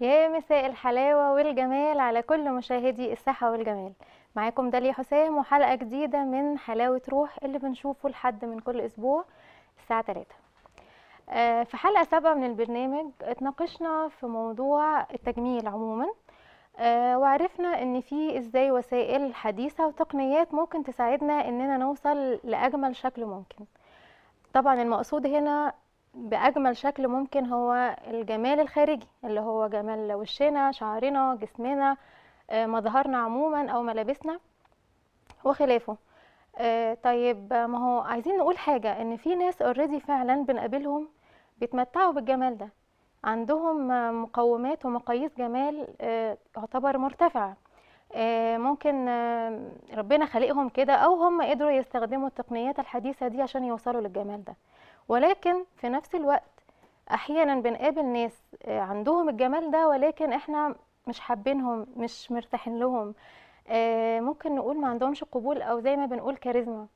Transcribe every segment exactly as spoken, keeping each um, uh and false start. يا مساء الحلاوة والجمال على كل مشاهدي الصحة والجمال. معاكم داليا حسام وحلقة جديدة من حلاوة روح اللي بنشوفه لحد من كل أسبوع الساعة تلاتة. في حلقة سابقة من البرنامج اتناقشنا في موضوع التجميل عموما، وعرفنا ان في ازاي وسائل حديثة وتقنيات ممكن تساعدنا اننا نوصل لأجمل شكل ممكن. طبعا المقصود هنا بأجمل شكل ممكن هو الجمال الخارجي اللي هو جمال وشنا، شعرنا، جسمنا، مظهرنا عموما أو ملابسنا وخلافه. طيب ما هو عايزين نقول حاجة، إن في ناس اوريدي فعلا بنقابلهم بيتمتعوا بالجمال ده، عندهم مقومات ومقاييس جمال يعتبر مرتفعة، ممكن ربنا خلقهم كده أو هم قدروا يستخدموا التقنيات الحديثة دي عشان يوصلوا للجمال ده. ولكن في نفس الوقت احيانا بنقابل ناس عندهم الجمال ده ولكن احنا مش حابينهم، مش مرتاحين لهم، ممكن نقول ما عندهمش قبول او زي ما بنقول كاريزما،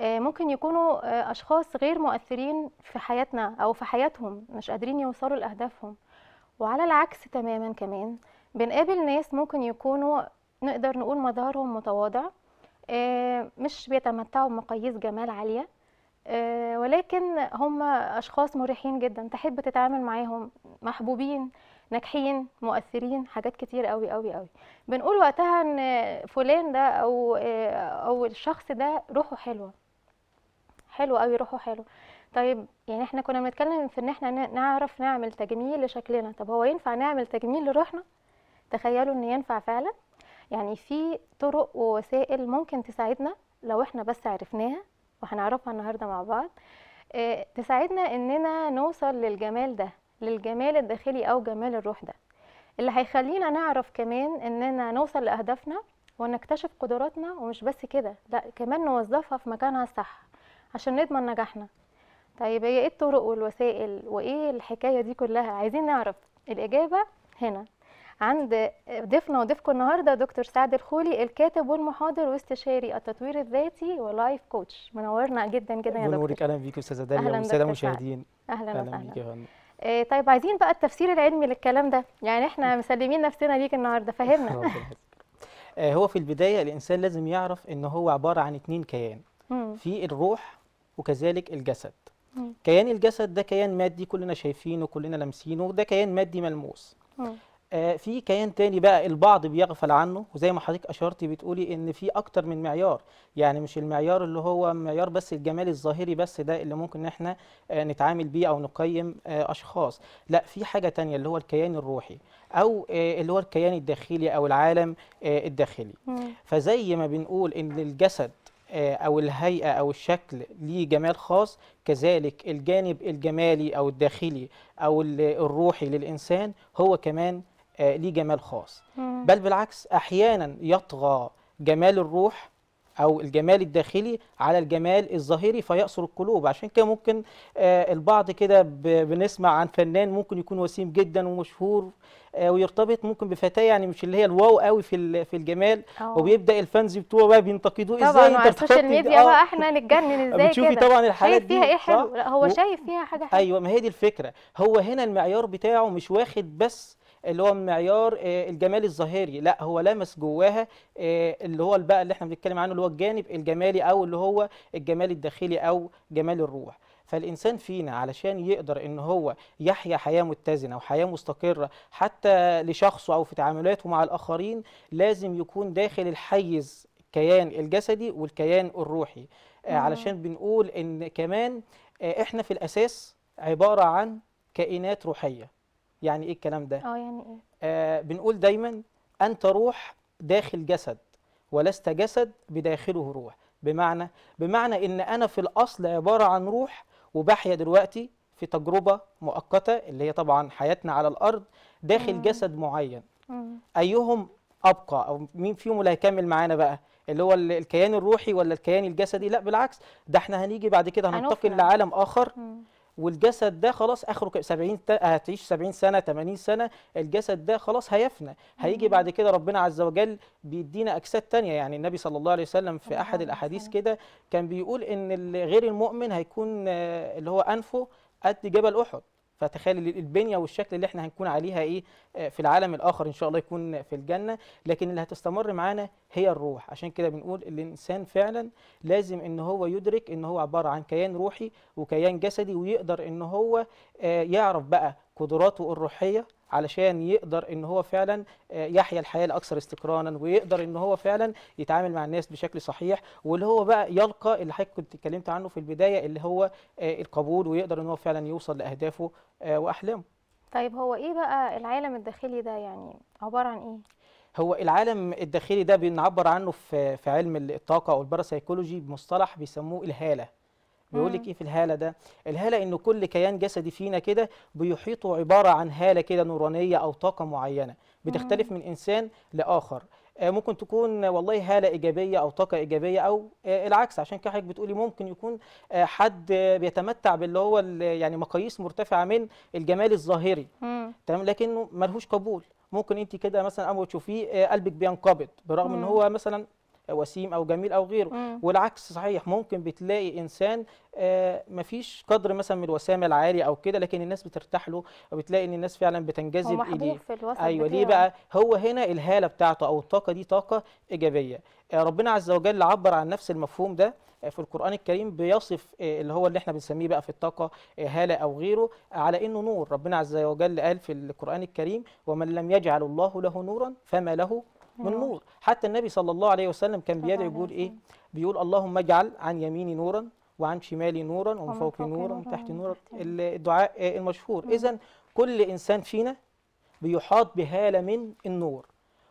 ممكن يكونوا اشخاص غير مؤثرين في حياتنا او في حياتهم، مش قادرين يوصلوا لاهدافهم. وعلى العكس تماما كمان بنقابل ناس ممكن يكونوا نقدر نقول مظهرهم متواضع، مش بيتمتعوا بمقاييس جمال عاليه، ولكن هم أشخاص مريحين جدا، تحب تتعامل معاهم، محبوبين، ناجحين، مؤثرين، حاجات كتير قوي قوي قوي. بنقول وقتها ان فلان ده او او الشخص ده روحه حلوه، حلو قوي، روحه حلو. طيب يعني احنا كنا بنتكلم في ان احنا نعرف نعمل تجميل لشكلنا، طب هو ينفع نعمل تجميل لروحنا؟ تخيلوا ان ينفع فعلا. يعني في طرق ووسائل ممكن تساعدنا لو احنا بس عرفناها، وهنعرفها النهارده مع بعض، تساعدنا اننا نوصل للجمال ده، للجمال الداخلي او جمال الروح ده، اللي هيخلينا نعرف كمان اننا نوصل لاهدافنا ونكتشف قدراتنا. ومش بس كده، لا كمان نوظفها في مكانها الصح عشان نضمن نجاحنا. طيب هي ايه الطرق والوسائل وايه الحكايه دي كلها؟ عايزين نعرف الاجابه هنا عند ضيفنا وضيفكم النهارده دكتور سعد الخولي، الكاتب والمحاضر واستشاري التطوير الذاتي ولايف كوتش. منورنا جدا جدا يا دكتور. منورك، اهلا بيكي استاذه داليا والساده المشاهدين. اهلا اهلا بيكي يا فندم. آه طيب عايزين بقى التفسير العلمي للكلام ده، يعني احنا مسلمين نفسنا ليك النهارده، فهمنا. آه هو في البدايه الانسان لازم يعرف ان هو عباره عن اتنين كيان، في الروح وكذلك الجسد. م. كيان الجسد ده كيان مادي كلنا شايفينه وكلنا لامسينه، ده كيان مادي ملموس. م. في كيان تاني بقى البعض بيغفل عنه، وزي ما حضرتك اشرتي بتقولي ان في اكتر من معيار، يعني مش المعيار اللي هو معيار بس الجمال الظاهري بس ده اللي ممكن ان احنا نتعامل بيه او نقيم اشخاص، لا في حاجه تانيه اللي هو الكيان الروحي او اللي هو الكيان الداخلي او العالم الداخلي. فزي ما بنقول ان الجسد او الهيئه او الشكل ليه جمال خاص، كذلك الجانب الجمالي او الداخلي او الروحي للانسان هو كمان ليه جمال خاص. مم. بل بالعكس احيانا يطغى جمال الروح او الجمال الداخلي على الجمال الظاهري فيأسر القلوب. عشان كده ممكن آه البعض كده بنسمع عن فنان ممكن يكون وسيم جدا ومشهور آه ويرتبط ممكن بفتاه يعني مش اللي هي الواو قوي في في الجمال. أوه. وبيبدا الفانز بتوعه بقى بينتقدوه ازاي طبعا، على السوشيال ميديا بقى احنا نتجنن ازاي كده، بتشوفي طبعا الحالات دي فيها ايه حلو، لا هو شايف فيها حاجه حلوه. ايوه ما هي دي الفكره، هو هنا المعيار بتاعه مش واخد بس اللي هو معيار الجمال الظاهري، لا هو لامس جواها اللي هو بقى اللي احنا بنتكلم عنه اللي هو الجانب الجمالي او اللي هو الجمال الداخلي او جمال الروح. فالإنسان فينا علشان يقدر إن هو يحيا حياة متزنة وحياة مستقرة حتى لشخصه أو في تعاملاته مع الآخرين، لازم يكون داخل الحيز الكيان الجسدي والكيان الروحي. مم. علشان بنقول إن كمان احنا في الأساس عبارة عن كائنات روحية. يعني ايه الكلام ده؟ اه يعني ايه؟ آه بنقول دايما انت روح داخل جسد ولست جسد بداخله روح. بمعنى بمعنى ان انا في الاصل عباره عن روح وبحيا دلوقتي في تجربه مؤقته اللي هي طبعا حياتنا على الارض داخل مم. جسد معين. مم. ايهم ابقى او مين فيهم اللي هيكمل معانا بقى؟ اللي هو الكيان الروحي ولا الكيان الجسدي؟ لا بالعكس ده احنا هنيجي بعد كده هننتقل لعالم اخر. مم. والجسد ده خلاص اخره سبعين، هتعيش سبعين سنه ثمانين سنه، الجسد ده خلاص هيفنى، هيجي بعد كده ربنا عز وجل بيدينا اجساد ثانيه. يعني النبي صلى الله عليه وسلم في احد الاحاديث كده كان بيقول ان غير المؤمن هيكون اللي هو انفه قد جبل احد، فتخيل البنيه والشكل اللي احنا هنكون عليها ايه في العالم الاخر ان شاء الله يكون في الجنه، لكن اللي هتستمر معانا هي الروح. عشان كده بنقول الانسان فعلا لازم ان هو يدرك ان هو عباره عن كيان روحي وكيان جسدي، ويقدر ان هو يعرف بقى قدراته الروحيه علشان يقدر ان هو فعلا يحيا الحياه الاكثر استقرانا، ويقدر ان هو فعلا يتعامل مع الناس بشكل صحيح، واللي هو بقى يلقى اللي حضرتك كنت اتكلمت عنه في البدايه اللي هو القبول، ويقدر ان هو فعلا يوصل لاهدافه واحلامه. طيب هو ايه بقى العالم الداخلي ده، يعني عباره عن ايه؟ هو العالم الداخلي ده بنعبر عنه في في علم الطاقه او الباراسايكولوجي بمصطلح بيسموه الهاله. بيقول لك ايه في الهاله ده؟ الهاله ان كل كيان جسدي فينا كده بيحيطه عباره عن هاله كده نورانيه او طاقه معينه بتختلف من انسان لاخر، ممكن تكون والله هاله ايجابيه او طاقه ايجابيه او العكس. عشان كده حضرتك بتقولي ممكن يكون حد بيتمتع باللي هو يعني مقاييس مرتفعه من الجمال الظاهري تمام، لكنه ملهوش قبول. ممكن انت كده مثلا اول ما تشوفيه قلبك بينقبض برغم مم. ان هو مثلا وسيم او جميل او غيره مم. والعكس صحيح، ممكن بتلاقي انسان آه مفيش قدر مثلا من الوسامه العاليه او كده، لكن الناس بترتاح له، وبتلاقي ان الناس فعلا بتنجذب اليه. ايوه ليه بقى؟ هو هنا الهاله بتاعته او الطاقه دي طاقه ايجابيه. آه ربنا عز وجل عبر عن نفس المفهوم ده في القرآن الكريم، بيصف اللي هو اللي احنا بنسميه بقى في الطاقة هالة أو غيره على إنه نور. ربنا عز وجل قال في القرآن الكريم ومن لم يجعل الله له نورا فما له من نور. حتى النبي صلى الله عليه وسلم كان بيدعي بيقول إيه؟ بيقول اللهم اجعل عن يميني نورا وعن شمالي نورا ومن فوقي نورا ومن تحتي نورا، الدعاء المشهور. إذن كل إنسان فينا بيحاط بهالة من النور،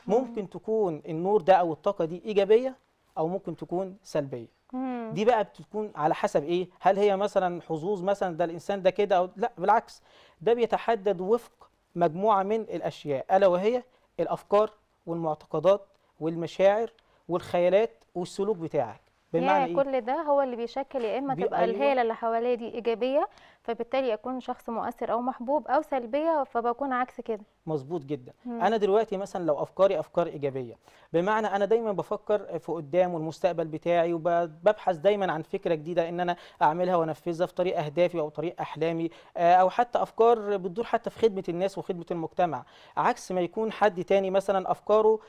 ممكن تكون النور ده أو الطاقة دي إيجابية أو ممكن تكون سلبية. دي بقى بتكون على حسب ايه؟ هل هي مثلا حظوظ مثلا ده الانسان ده كده او لا؟ بالعكس ده بيتحدد وفق مجموعه من الاشياء الا وهي الافكار والمعتقدات والمشاعر والخيالات والسلوك بتاعك. بمعنى يعني إيه؟ كل ده هو اللي بيشكل يا اما تبقى الهاله اللي حواليه دي ايجابيه فبالتالي اكون شخص مؤثر او محبوب، او سلبيه فبكون عكس كده. مظبوط جدا. مم. انا دلوقتي مثلا لو افكاري افكار ايجابيه، بمعنى انا دايما بفكر في قدام والمستقبل بتاعي، وببحث دايما عن فكره جديده ان انا اعملها وانفذها في طريق اهدافي او طريق احلامي، او حتى افكار بتدور حتى في خدمه الناس وخدمه المجتمع، عكس ما يكون حد تاني مثلا افكاره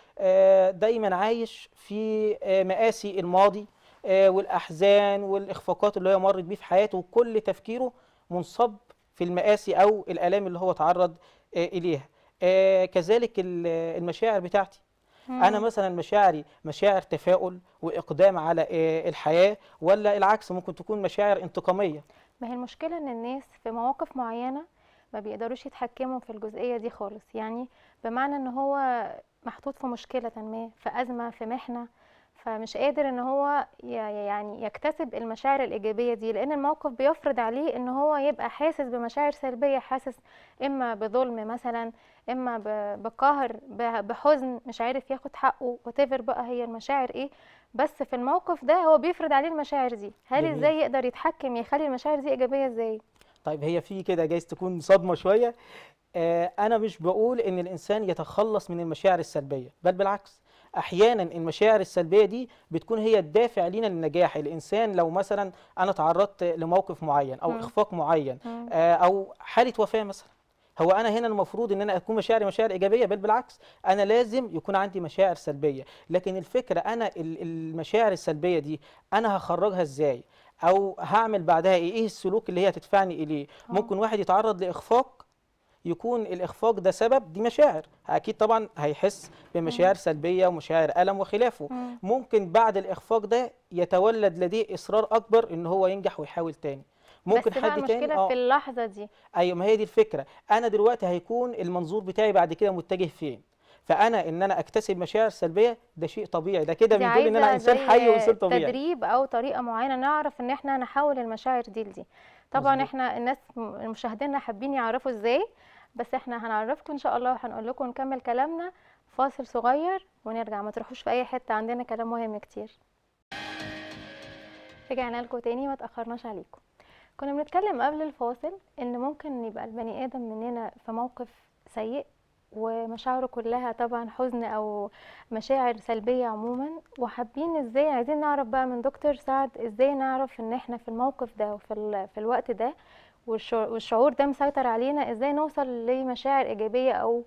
دايما عايش في مآسي الماضي والاحزان والاخفاقات اللي هي مرت بيه في حياته، وكل تفكيره منصب في المآسي او الالام اللي هو تعرض اليها. آه كذلك المشاعر بتاعتي. مم. أنا مثلا مشاعري مشاعر تفاؤل وإقدام على آه الحياة، ولا العكس ممكن تكون مشاعر انتقامية. ما هي المشكلة إن الناس في مواقف معينة ما بيقدروش يتحكموا في الجزئية دي خالص، يعني بمعنى إن هو محطوط في مشكلة ما، في أزمة، في محنة، فمش قادر إن هو يعني يكتسب المشاعر الإيجابية دي، لأن الموقف بيفرض عليه إن هو يبقى حاسس بمشاعر سلبية، حاسس إما بظلم مثلا، إما بقهر، بحزن، مش عارف ياخد حقه، وتفر بقى هي المشاعر إيه، بس في الموقف ده هو بيفرض عليه المشاعر دي. هل إزاي يقدر يتحكم يخلي المشاعر دي إيجابية إزاي؟ طيب هي في كده جايز تكون صدمة شوية. آه أنا مش بقول إن الإنسان يتخلص من المشاعر السلبية، بل بالعكس احيانا المشاعر السلبيه دي بتكون هي الدافع لينا للنجاح. الانسان لو مثلا انا تعرضت لموقف معين او م. اخفاق معين م. او حاله وفاه مثلا، هو انا هنا المفروض ان انا اكون مشاعري مشاعر ايجابيه، بل بالعكس انا لازم يكون عندي مشاعر سلبيه. لكن الفكره انا المشاعر السلبيه دي انا هخرجها ازاي، او هعمل بعدها ايه، ايه السلوك اللي هي هتدفعني اليه. ممكن واحد يتعرض لاخفاق يكون الإخفاق ده سبب دي مشاعر، أكيد طبعا هيحس بمشاعر سلبية ومشاعر ألم وخلافه. ممكن بعد الإخفاق ده يتولد لديه إصرار أكبر إن هو ينجح ويحاول تاني. ممكن بس حد تاني مشكلة في اللحظة دي. أيوة ما هي دي الفكرة، أنا دلوقتي هيكون المنظور بتاعي بعد كده متجه فين؟ فأنا إن أنا أكتسب مشاعر سلبية ده شيء طبيعي، ده كده بنقول إن أنا إنسان حي وإنسان طبيعي. تدريب أو طريقة معينة نعرف إن إحنا نحول المشاعر دي لدي. طبعا احنا الناس المشاهدين حابين يعرفوا ازاي، بس احنا هنعرفكم ان شاء الله وهنقول لكم نكمل كلامنا. فاصل صغير ونرجع، ما تروحوش في اي حته، عندنا كلام مهم كتير. رجعنا لكم تاني، ما تاخرناش عليكم. كنا بنتكلم قبل الفاصل ان ممكن يبقى البني ادم مننا في موقف سيء ومشاعره كلها طبعا حزن او مشاعر سلبيه عموما، وحابين ازاي، عايزين نعرف بقى من دكتور سعد ازاي نعرف ان احنا في الموقف ده وفي في الوقت ده والشعور ده مسيطر علينا، ازاي نوصل لمشاعر ايجابيه او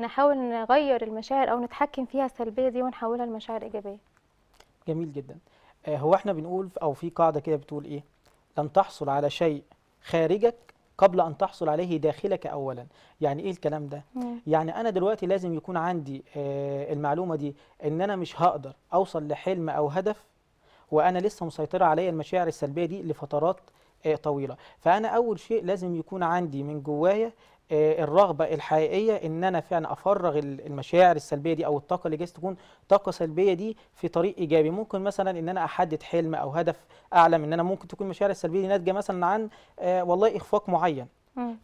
نحاول نغير المشاعر او نتحكم فيها السلبيه دي ونحولها لمشاعر ايجابيه. جميل جدا. هو احنا بنقول او في قاعده كده بتقول ايه؟ لن تحصل على شيء خارجك قبل ان تحصل عليه داخلك اولا. يعني ايه الكلام ده؟ مم. يعني انا دلوقتي لازم يكون عندي المعلومه دي ان انا مش هقدر اوصل لحلم او هدف وانا لسه مسيطره عليا المشاعر السلبيه دي لفترات طويله. فانا اول شيء لازم يكون عندي من جوايا الرغبه الحقيقيه ان انا فعلا افرغ المشاعر السلبيه دي او الطاقه اللي جايز تكون طاقه سلبيه دي في طريق ايجابي. ممكن مثلا ان انا احدد حلم او هدف اعلم ان انا ممكن تكون المشاعر السلبيه دي ناتجه مثلا عن والله اخفاق معين،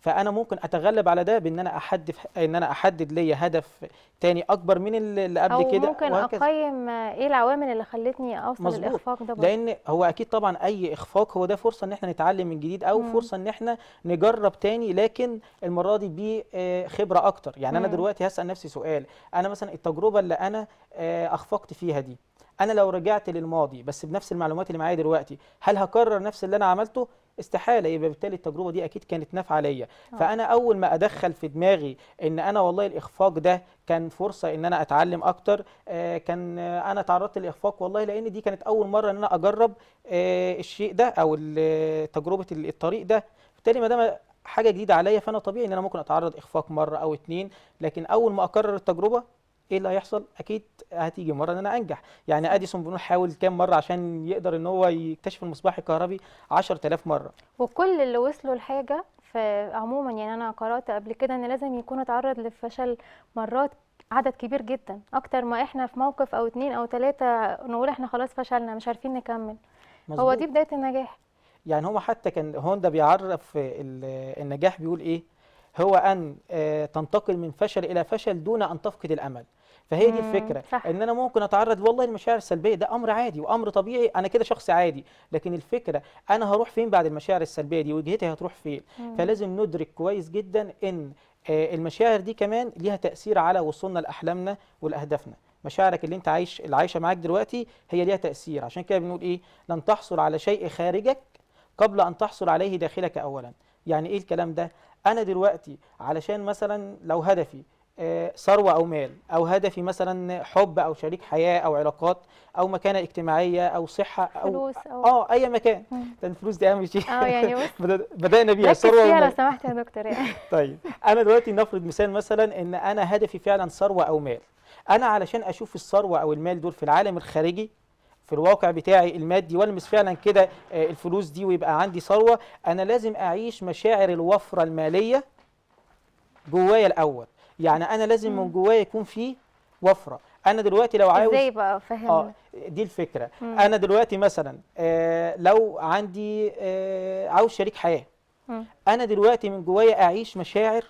فانا ممكن اتغلب على ده بان انا احدد ان انا احدد ليا هدف تاني اكبر من اللي قبل كده، او ممكن اقيم ايه العوامل اللي خلتني اوصل للاخفاق ده برضه. لان هو اكيد طبعا اي اخفاق هو ده فرصه ان احنا نتعلم من جديد او مم. فرصه ان احنا نجرب تاني، لكن المره دي بخبره اكتر. يعني مم. انا دلوقتي هسال نفسي سؤال، انا مثلا التجربه اللي انا اخفقت فيها دي انا لو رجعت للماضي بس بنفس المعلومات اللي معايا دلوقتي هل هكرر نفس اللي انا عملته؟ استحاله. يبقى بالتالي التجربه دي اكيد كانت نافعه ليا. فانا اول ما ادخل في دماغي ان انا والله الاخفاق ده كان فرصه ان انا اتعلم اكتر، آه كان آه انا تعرضت لاخفاق والله لان دي كانت اول مره ان انا اجرب آه الشيء ده او تجربه الطريق ده، بالتالي ما دام حاجه جديده عليا فانا طبيعي ان انا ممكن اتعرض اخفاق مره او اتنين، لكن اول ما اكرر التجربه ايه اللي هيحصل؟ اكيد هتيجي مره ان انا انجح. يعني اديسون بنقول حاول كام مره عشان يقدر ان هو يكتشف المصباح الكهربي؟ عشرة آلاف مره. وكل اللي وصلوا لحاجه عموما، يعني انا قرات قبل كده ان لازم يكون اتعرض للفشل مرات عدد كبير جدا اكتر ما احنا في موقف او اتنين او تلاته نقول احنا خلاص فشلنا مش عارفين نكمل. مزبوط. هو دي بدايه النجاح. يعني هو حتى كان هوندا بيعرف النجاح بيقول ايه؟ هو ان تنتقل من فشل الى فشل دون ان تفقد الامل. فهي دي الفكره، صح. ان انا ممكن اتعرض والله للمشاعر السلبيه، ده امر عادي وامر طبيعي، انا كده شخص عادي، لكن الفكره انا هروح فين بعد المشاعر السلبيه دي وجهتها هتروح فين. مم. فلازم ندرك كويس جدا ان المشاعر دي كمان ليها تاثير على وصولنا لاحلامنا ولاهدافنا. مشاعرك اللي انت عايش اللي عايشه معاك دلوقتي هي ليها تاثير، عشان كده بنقول ايه؟ لن تحصل على شيء خارجك قبل ان تحصل عليه داخلك اولا. يعني ايه الكلام ده؟ انا دلوقتي علشان مثلا لو هدفي ثروه او مال، او هدفي مثلا حب او شريك حياه او علاقات او مكانه اجتماعيه او صحه او فلوس او اه اي مكان، الفلوس دي اهم شيء. اه يعني بدانا بيها ثروه ومال. لو سمحت يا دكتور يعني. طيب انا دلوقتي نفرض مثال مثلا ان انا هدفي فعلا ثروه او مال، انا علشان اشوف الثروه او المال دول في العالم الخارجي في الواقع بتاعي المادي والمس فعلا كده الفلوس دي ويبقى عندي ثروه، انا لازم اعيش مشاعر الوفره الماليه جوايا الاول. يعني انا لازم مم. من جوايا يكون في وفره. انا دلوقتي لو عاوز ازاي بقى فهمنا؟ اه دي الفكره. مم. انا دلوقتي مثلا آه لو عندي آه عاوز شريك حياه، مم. انا دلوقتي من جوايا اعيش مشاعر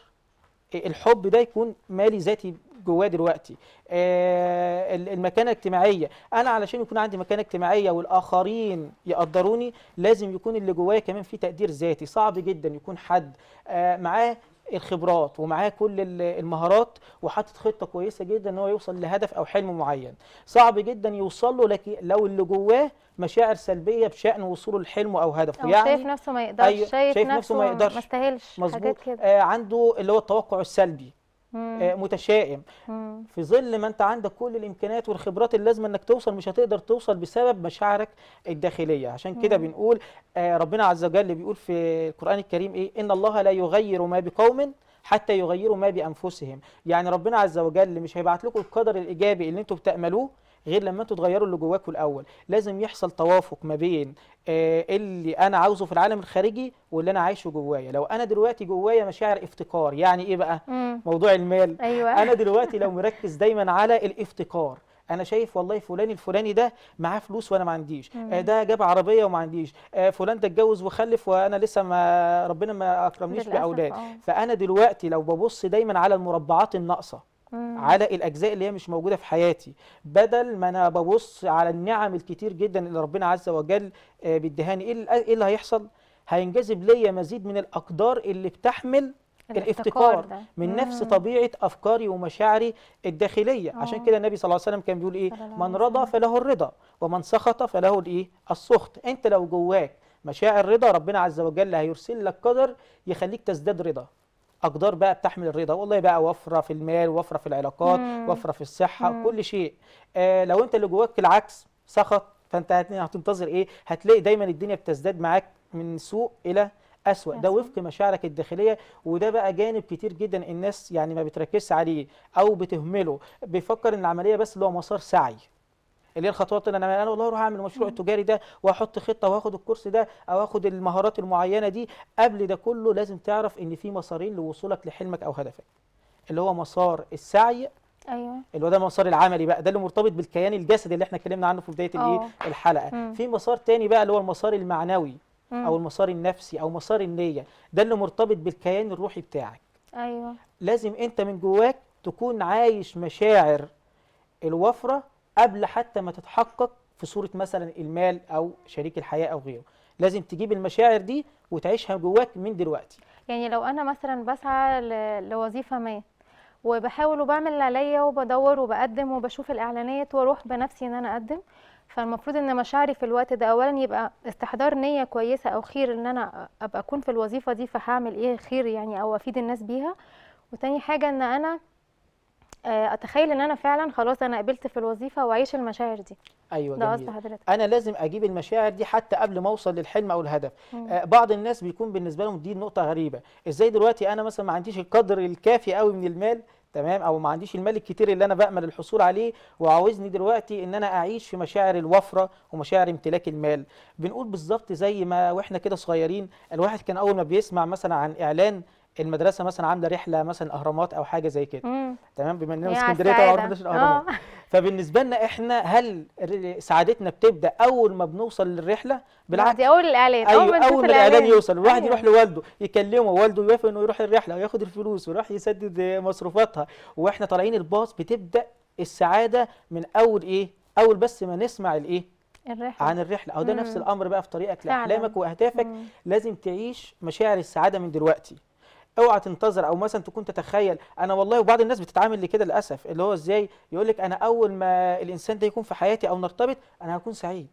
الحب ده يكون مالي ذاتي جوايا دلوقتي. آه المكانه الاجتماعيه، انا علشان يكون عندي مكانه اجتماعيه والاخرين يقدروني لازم يكون اللي جوايا كمان في تقدير ذاتي. صعب جدا يكون حد آه معاه الخبرات ومعاه كل المهارات وحاطط خطه كويسه جدا ان هو يوصل لهدف او حلم معين، صعب جدا يوصل له لكن لو اللي جواه مشاعر سلبيه بشان وصوله لحلمه او هدفه. أو يعني شايف نفسه ما يقدرش، شايف, شايف نفسه ما يقدرش، ما يستاهلش، حاجات كده. آه عنده اللي هو التوقع السلبي، آه متشائم. مم. في ظل ما انت عندك كل الامكانيات والخبرات اللازمه انك توصل مش هتقدر توصل بسبب مشاعرك الداخليه. عشان كده بنقول آه ربنا عز وجل بيقول في القران الكريم ايه؟ ان الله لا يغير ما بقوم حتى يغيروا ما بانفسهم. يعني ربنا عز وجل مش هيبعت لكم القدر الايجابي اللي انتم بتأملوه غير لما انتوا تغيروا اللي جواكم الاول. لازم يحصل توافق ما بين آه اللي انا عاوزه في العالم الخارجي واللي انا عايشه جوايا. لو انا دلوقتي جوايا مشاعر افتقار، يعني ايه بقى؟ مم. موضوع المال. أيوة. انا دلوقتي لو مركز دايما على الافتقار، انا شايف والله فلان الفلاني ده معاه فلوس وانا ما عنديش، آه ده جاب عربيه وما عنديش، آه فلان ده اتجوز وخلف وانا لسه ما ربنا ما اكرمنيش باولاد. أوه. فانا دلوقتي لو ببص دايما على المربعات الناقصه، على الاجزاء اللي هي مش موجوده في حياتي، بدل ما انا ببص على النعم الكتير جدا اللي ربنا عز وجل بيديهاني، ايه اللي هيحصل؟ هينجذب ليا مزيد من الاقدار اللي بتحمل الافتقار ده. من نفس طبيعه افكاري ومشاعري الداخليه. أوه. عشان كده النبي صلى الله عليه وسلم كان بيقول ايه؟ من رضى فله الرضا ومن سخط فله الايه؟ السخط. انت لو جواك مشاعر رضا، ربنا عز وجل هيرسل لك قدر يخليك تزداد رضا، اقدار بقى بتحمل الرضا، والله بقى وفره في المال، وفره في العلاقات، وفره في الصحه، مم. كل شيء. آه لو انت اللي جواك العكس سخط، فانت هتنتظر ايه؟ هتلاقي دايما الدنيا بتزداد معاك من سوء الى أسوأ، ده وفق مشاعرك الداخلية. وده بقى جانب كتير جدا الناس يعني ما بتركزش عليه أو بتهمله، بيفكر إن العملية بس اللي هو مسار سعي، اللي هي الخطوات اللي أنا أنا والله أروح أعمل المشروع التجاري ده وأحط خطة وآخد الكورس ده أو آخد المهارات المعينة دي. قبل ده كله لازم تعرف إن في مسارين لوصولك لحلمك أو هدفك، اللي هو مسار السعي، ايوه اللي هو ده المسار العملي بقى، ده اللي مرتبط بالكيان الجسدي اللي احنا اتكلمنا عنه في بداية الإيه الحلقة. مم. في مسار تاني بقى اللي هو المسار المعنوي أو المسار النفسي أو مسار النية، ده اللي مرتبط بالكيان الروحي بتاعك. أيوة لازم أنت من جواك تكون عايش مشاعر الوفرة قبل حتى ما تتحقق في صورة مثلا المال أو شريك الحياة أو غيره، لازم تجيب المشاعر دي وتعيشها جواك من دلوقتي. يعني لو أنا مثلا بسعى لوظيفة ما وبحاول وبعمل اللي عليا وبدور وبقدم وبشوف الإعلانات وأروح بنفسي إن أنا أقدم، فالمفروض ان مشاعري في الوقت ده اولا يبقى استحضار نيه كويسه او خير ان انا ابقى اكون في الوظيفه دي، فهعمل ايه خير يعني او افيد الناس بيها. وتاني حاجه ان انا اتخيل ان انا فعلا خلاص انا قبلت في الوظيفه واعيش المشاعر دي. ايوه ده قصدي حضرتك، انا لازم اجيب المشاعر دي حتى قبل ما اوصل للحلم او الهدف. آه بعض الناس بيكون بالنسبه لهم دي نقطه غريبه، ازاي دلوقتي انا مثلا ما عنديش القدر الكافي قوي من المال، تمام، او ما عنديش المال الكتير اللي انا بامل الحصول عليه، وعاوزني دلوقتي ان انا اعيش في مشاعر الوفره ومشاعر امتلاك المال. بنقول بالظبط زي ما واحنا كده صغيرين، الواحد كان اول ما بيسمع مثلا عن اعلان المدرسه مثلا عامله رحله مثلا اهرامات او حاجه زي كده، تمام، بما اننا في اسكندريه طبعا ما عندناش الاهرامات، فبالنسبه لنا احنا هل سعادتنا بتبدا اول ما بنوصل للرحله؟ بالعكس دي اول الاعلان، أيوة اول ما اول ما الاعلان يوصل الواحد أيوة. يروح لوالده يكلمه، والده يوافق انه يروح الرحله وياخد الفلوس ويروح يسدد مصروفاتها، واحنا طالعين الباص بتبدا السعاده من اول ايه؟ اول بس ما نسمع الايه؟ الرحلة. عن الرحله. او ده مم. نفس الامر بقى في طريقك لاحلامك واهدافك، مم. لازم تعيش مشاعر السعاده من دلوقتي، اوعى تنتظر او مثلا تكون تتخيل. انا والله وبعض الناس بتتعامل لكده للاسف، اللي هو ازاي يقول لك انا اول ما الانسان ده يكون في حياتي او نرتبط انا هكون سعيد،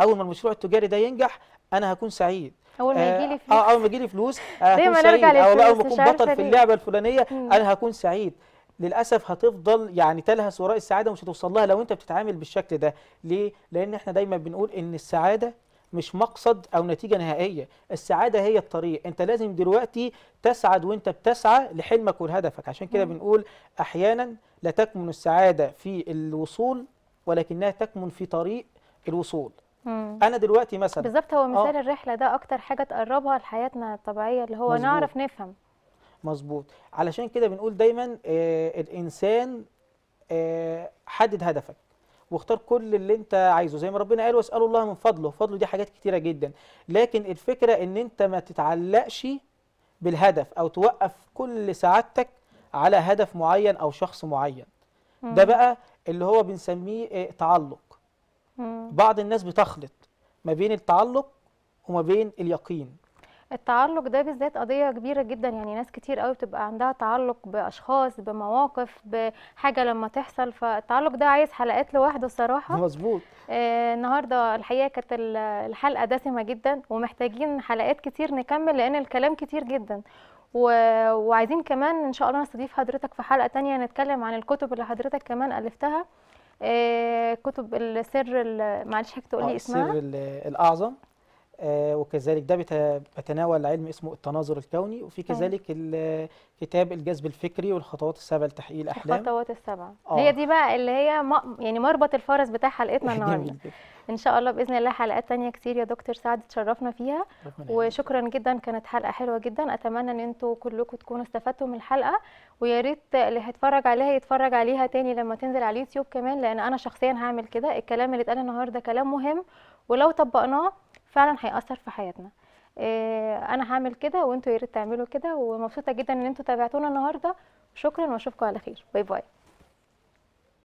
اول ما المشروع التجاري ده ينجح انا هكون سعيد، اول ما يجي لي فلوس اه اول ما يجي لي فلوس هكون سعيد، او اول ما اكون بطل في اللعبه الفلانيه انا هكون سعيد. للاسف هتفضل يعني تلهث وراء السعاده ومش هتوصل لها لو انت بتتعامل بالشكل ده. ليه؟ لان احنا دايما بنقول ان السعاده مش مقصد او نتيجه نهائيه، السعاده هي الطريق، انت لازم دلوقتي تسعد وانت بتسعى لحلمك ولهدفك. عشان كده بنقول احيانا لا تكمن السعاده في الوصول ولكنها تكمن في طريق الوصول. مم. انا دلوقتي مثلا بالظبط هو مثال آه. الرحله ده اكتر حاجه تقربها لحياتنا الطبيعيه، اللي هو مزبوط. نعرف نفهم مظبوط. علشان كده بنقول دايما آه الانسان آه حدد هدفك واختار كل اللي انت عايزه، زي ما ربنا قال واسألوا الله من فضله، فضله دي حاجات كتيرة جدا، لكن الفكرة ان انت ما تتعلقش بالهدف او توقف كل سعادتك على هدف معين او شخص معين. مم. ده بقى اللي هو بنسميه تعلق. مم. بعض الناس بتخلط ما بين التعلق وما بين اليقين. التعلق ده بالذات قضية كبيرة جدا، يعني ناس كتير قوي بتبقى عندها تعلق بأشخاص بمواقف بحاجة لما تحصل، فالتعلق ده عايز حلقات لوحده الصراحة. مظبوط. آه النهاردة الحقيقة كانت الحلقة دسمة جدا ومحتاجين حلقات كتير نكمل لأن الكلام كتير جدا، و... وعايزين كمان إن شاء الله نستضيف حضرتك في حلقة تانية نتكلم عن الكتب اللي حضرتك كمان ألفتها. آه كتب السر ال... معلش حضرتك تقولي اسمها. السر الأعظم. آه وكذلك ده بتناول علم اسمه التناظر الكوني، وفي كذلك كتاب الجذب الفكري والخطوات السبع لتحقيق الاحلام. الخطوات السبع آه. هي دي بقى اللي هي يعني مربط الفرس بتاع حلقتنا النهارده ان شاء الله باذن الله. حلقات تانية كتير يا دكتور سعد تشرفنا فيها، وشكرا جدا، كانت حلقه حلوه جدا. اتمنى ان انتوا كلكم تكونوا استفدتوا من الحلقه، ويا ريت اللي هيتفرج عليها يتفرج عليها تاني لما تنزل على اليوتيوب كمان، لان انا شخصيا هعمل كده. الكلام اللي اتقال النهارده كلام مهم، ولو طبقناه فعلا هيأثر في حياتنا. إيه انا هعمل كده وانتوا يا ريت تعملوا كده، ومبسوطه جدا ان انتوا تابعتونا النهارده. شكرا واشوفكم على خير. باي باي.